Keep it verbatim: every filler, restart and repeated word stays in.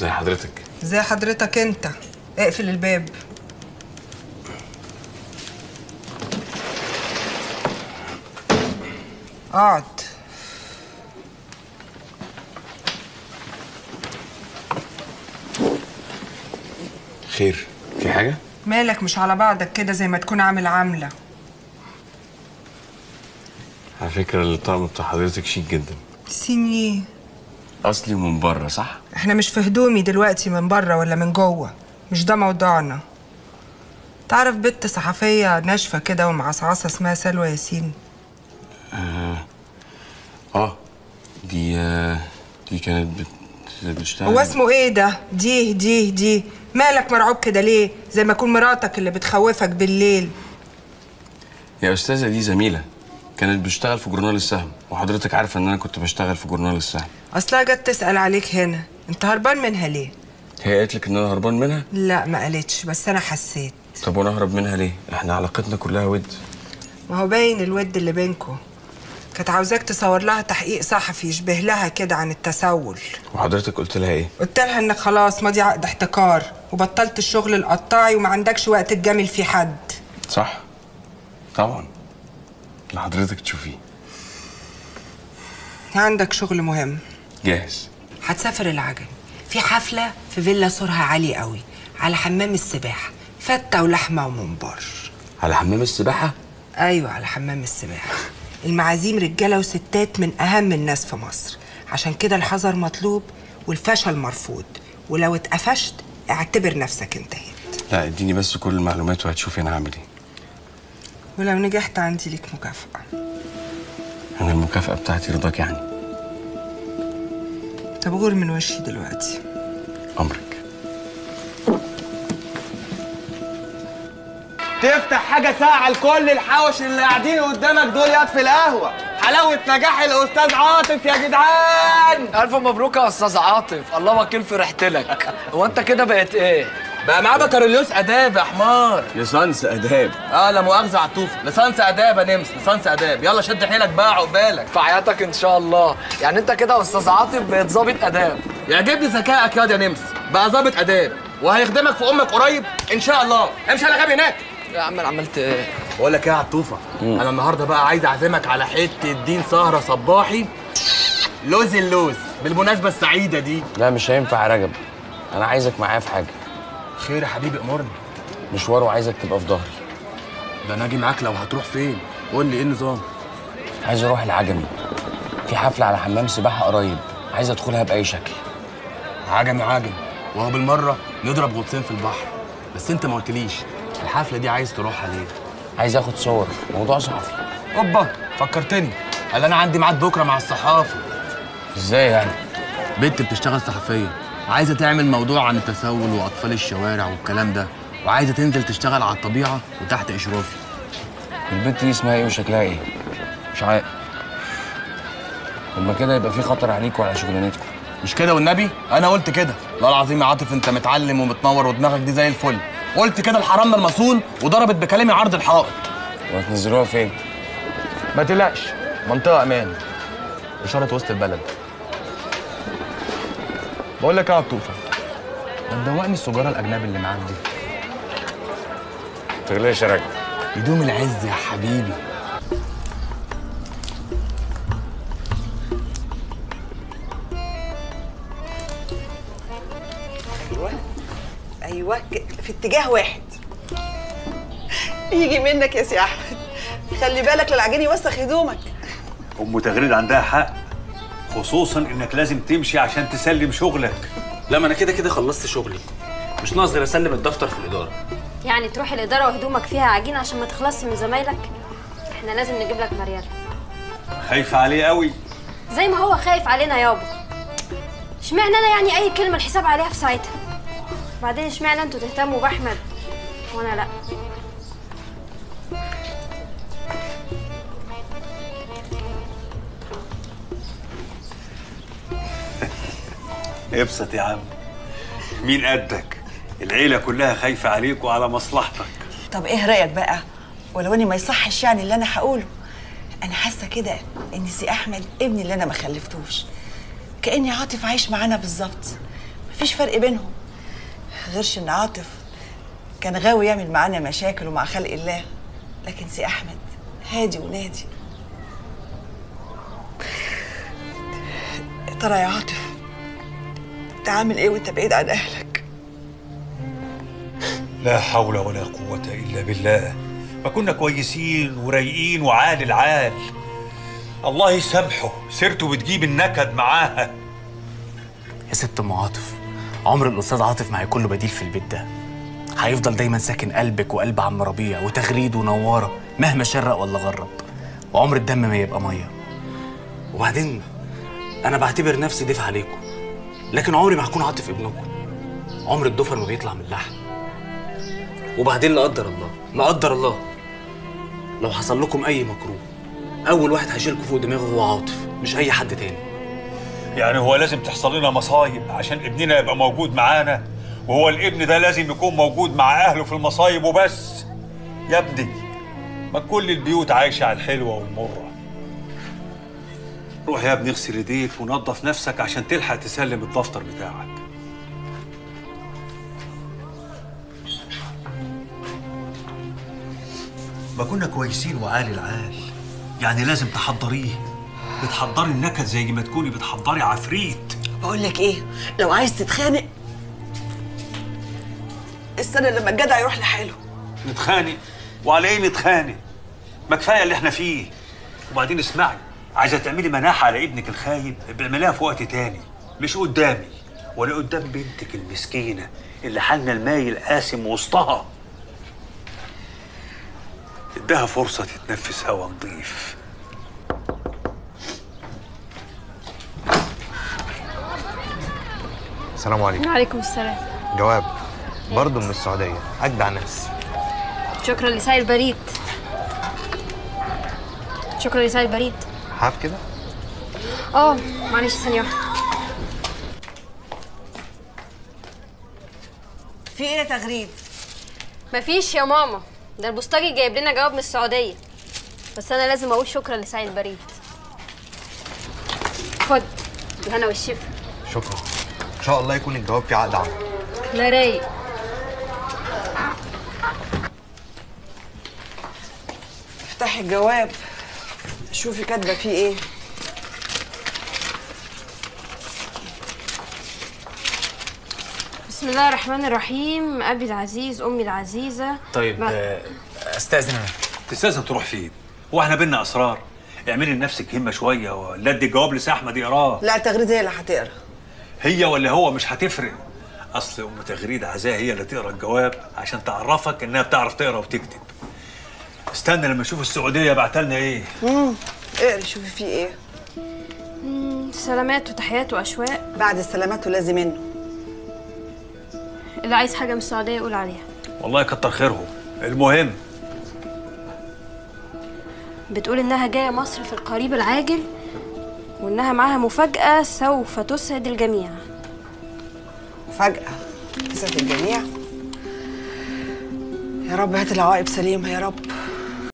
زي حضرتك زي حضرتك انت. اقفل الباب. اقعد. خير؟ في حاجة؟ مالك مش على بعضك كده زي ما تكون عامل عاملة؟ على فكرة الطقم بتاع حضرتك شيك جدا. سينيه أصلي من بره صح؟ احنا مش في هدومي دلوقتي، من بره ولا من جوه مش ده موضوعنا. تعرف بنت صحفية ناشفة كده ومعصعصة اسمها سلوى ياسين؟ اه, آه. دي آه. دي كانت بتشتغل. هو اسمه ايه ده؟ دي دي دي مالك مرعوب كده ليه؟ زي ما تكون مراتك اللي بتخوفك بالليل. يا أستاذة دي زميلة كانت بتشتغل في جورنال السهم، وحضرتك عارفة إن أنا كنت بشتغل في جورنال السهم. أصلها جت تسأل عليك هنا، أنت هربان منها ليه؟ هي قالت لك إن أنا هربان منها؟ لا ما قالتش، بس أنا حسيت. طب وأنا أهرب منها ليه؟ إحنا علاقتنا كلها ود. ما هو باين الود اللي بينكم. كانت عاوزاك تصور لها تحقيق صحفي يشبه لها كده عن التسول. وحضرتك قلت لها إيه؟ قلت لها إنك خلاص ماضي عقد احتكار، وبطلت الشغل القطاعي، وما عندكش وقت تجامل فيه حد. صح؟ طبعًا. اللي حضرتك تشوفيه. عندك شغل مهم. جاهز. هتسافر العجم، في حفلة في فيلا سورها عالي قوي، على حمام السباحة، فتة ولحمة وممبار. على حمام السباحة؟ أيوه على حمام السباحة. المعازيم رجالة وستات من أهم الناس في مصر، عشان كده الحذر مطلوب والفشل مرفوض، ولو اتقفشت اعتبر نفسك انتهيت. لا اديني بس كل المعلومات وهتشوفي أنا هعمل إيه. ولو نجحت عندي ليك مكافأة. أنا المكافأة بتاعتي رضاك يعني؟ طب غور من وشي دلوقتي. أمرك. تفتح حاجة ساعة لكل الحوش اللي قاعدين قدامك دول ياض في القهوة. حلاوة نجاح الأستاذ عاطف يا جدعان. ألف مبروك يا أستاذ عاطف، الله وكيل في ريحتلك. هو أنت كده بقيت إيه؟ بقى معاه بكالوريوس اداب يا حمار. ليسانس اداب. اه لا مؤاخذه على الطوفه، ليسانس اداب يا نمس، ليسانس اداب. يلا شد حيلك بقى عقبالك في حياتك ان شاء الله. يعني انت كده يا استاذ عاطف بقيت ظابط اداب. يعجبني ذكائك ياض يا نمس، بقى ظابط اداب وهيخدمك في امك قريب ان شاء الله. امشي على غبي هناك. يا عم انا عملت ايه؟ بقول لك ايه يا عطوفه، انا النهارده بقى عايز اعزمك على حته الدين سهره صباحي لوز اللوز بالمناسبه السعيده دي. لا مش هينفع يا رجب، انا عايزك معايا في حاجه. خير يا حبيبي امرني. مشواره عايزك تبقى في ظهري. ده انا اجي معاك لو هتروح فين؟ قول لي ايه النظام؟ عايز اروح العجمي. في حفله على حمام سباحه قريب، عايز ادخلها باي شكل. عجمي عجمي، وهو بالمره نضرب غطسين في البحر. بس انت ما قلتليش الحفله دي عايز تروحها ليه؟ عايز اخد صور، موضوع صحفي. اوبا فكرتني، قال انا عندي ميعاد بكره مع الصحافه. ازاي يعني؟ بنت بتشتغل صحفيه عايزه تعمل موضوع عن التسول واطفال الشوارع والكلام ده، وعايزه تنزل تشتغل على الطبيعه وتحت اشرافي. البنت دي اسمها ايه وشكلها ايه؟ مش عارف. اما كده يبقى في خطر عليكم وعلى شغلانتكم. مش كده والنبي؟ انا قلت كده. لا العظيم يا عاطف انت متعلم ومتنور ودماغك دي زي الفل. قلت كده لحرامنا المصون وضربت بكلامي عرض الحائط. وهتنزلوها فين؟ ما تقلقش، منطقه امان، اشاره وسط البلد. بقول لك ايه يا عطوفه، ما تدوقني السجاره الاجنبي اللي معاك دي. ما تغلاش يا راجل، يدوم العز يا حبيبي. ايوه ايوه في اتجاه واحد. يجي منك يا سي احمد، خلي بالك للعجين يوسخ هدومك. ام تغريد عندها حق، خصوصا انك لازم تمشي عشان تسلم شغلك. لا ما انا كده كده خلصت شغلي، مش ناقص غير اسلم الدفتر في الاداره. يعني تروح الاداره وهدومك فيها عجين عشان ما تخلصش من زمايلك؟ احنا لازم نجيب لك مريال. خايفه عليه قوي زي ما هو خايف علينا يابا. اشمعنى انا يعني اي كلمه الحساب عليها في ساعتها؟ وبعدين اشمعنى انتوا تهتموا باحمد وانا لا؟ ابسط يا عم، مين قدك؟ العيله كلها خايفه عليك وعلى مصلحتك. طب ايه رايك بقى، ولو اني ما يصحش يعني اللي انا هقوله، انا حاسه كده ان سي احمد ابني اللي انا ما خلفتوش، كاني عاطف عايش معانا بالظبط، ما مفيش فرق بينهم، غيرش ان عاطف كان غاوي يعمل معانا مشاكل ومع خلق الله، لكن سي احمد هادي ونادي. يا ترى يا عاطف انت عامل ايه وانت بعيد عن اهلك؟ لا حول ولا قوة الا بالله، ما كنا كويسين ورايقين وعال العال. الله يسامحه، سيرته بتجيب النكد معاها. يا ست ام عاطف، عمر الاستاذ عاطف ما هيكون له بديل في البيت ده، هيفضل دايما ساكن قلبك وقلب عم ربيع وتغريد ونواره مهما شرق ولا غرب، وعمر الدم ما يبقى ميه. وبعدين انا بعتبر نفسي دفع عليكم، لكن عمري ما هكون عاطف ابنكم. عمر الدفر ما بيطلع من اللحم. وبعدين لا قدر الله لا قدر الله لو حصل لكم اي مكروه، اول واحد هيشيلكم فوق دماغه هو عاطف، مش اي حد تاني. يعني هو لازم تحصل لنا مصايب عشان ابننا يبقى موجود معانا؟ وهو الابن ده لازم يكون موجود مع اهله في المصايب وبس؟ يا ابني ما كل البيوت عايشه على الحلوه والمره. روح يا ابني اغسل ايديك ونظف نفسك عشان تلحق تسلم الدفتر بتاعك. ما كنا كويسين وعالي العال، يعني لازم تحضريه، بتحضري النكد زي ما تكوني بتحضري عفريت. بقول لك ايه، لو عايز تتخانق السنه لما الجدع يروح لحاله. نتخانق؟ وعلى ايه نتخانق؟ ما كفايه اللي احنا فيه. وبعدين اسمعي، عايزه تعملي مناحه على ابنك الخايب بيعملها في وقت تاني، مش قدامي ولا قدام بنتك المسكينه اللي حالنا المايل قاسم وسطها. اداها فرصه تتنفس هوا نضيف. السلام عليكم. وعليكم السلام. جواب برضه من السعوديه، اجدع ناس. شكرا لسعي البريد. شكرا لسعي البريد. حاف كده؟ اه معلش ثانيه واحده. في ايه يا تغريد؟ مفيش يا ماما، ده البوسطجي جايب لنا جواب من السعوديه، بس انا لازم اقول شكرا لسعي البريد. خد بالهنا والشفا. شكرا، ان شاء الله يكون الجواب فيه عقد عمل. لا رايق. افتحي الجواب شوفي كاتبه فيه ايه. بسم الله الرحمن الرحيم، ابي العزيز امي العزيزه. طيب ما... استاذن انا. تستاذن تروح فين؟ هو احنا بينا اسرار؟ اعملي لنفسك همه شويه ولا ادي الجواب لسحمد يقراه. لا تغريد هي اللي هتقرا. هي ولا هو مش هتفرق، اصل ام تغريد عزاها هي اللي تقرا الجواب عشان تعرفك انها بتعرف تقرا وتكتب. استنى لما اشوف السعوديه بعتلنا ايه. امم اقري شوفي فيه ايه. امم سلامات وتحيات واشواق. بعد السلامات ولازم منه. اللي عايز حاجه من السعوديه يقول عليها. والله كتر خيرهم. المهم بتقول انها جايه مصر في القريب العاجل، وانها معاها مفاجاه سوف تسعد الجميع. مفاجاه تسعد الجميع؟ يا رب هات العواقب سليمه يا رب.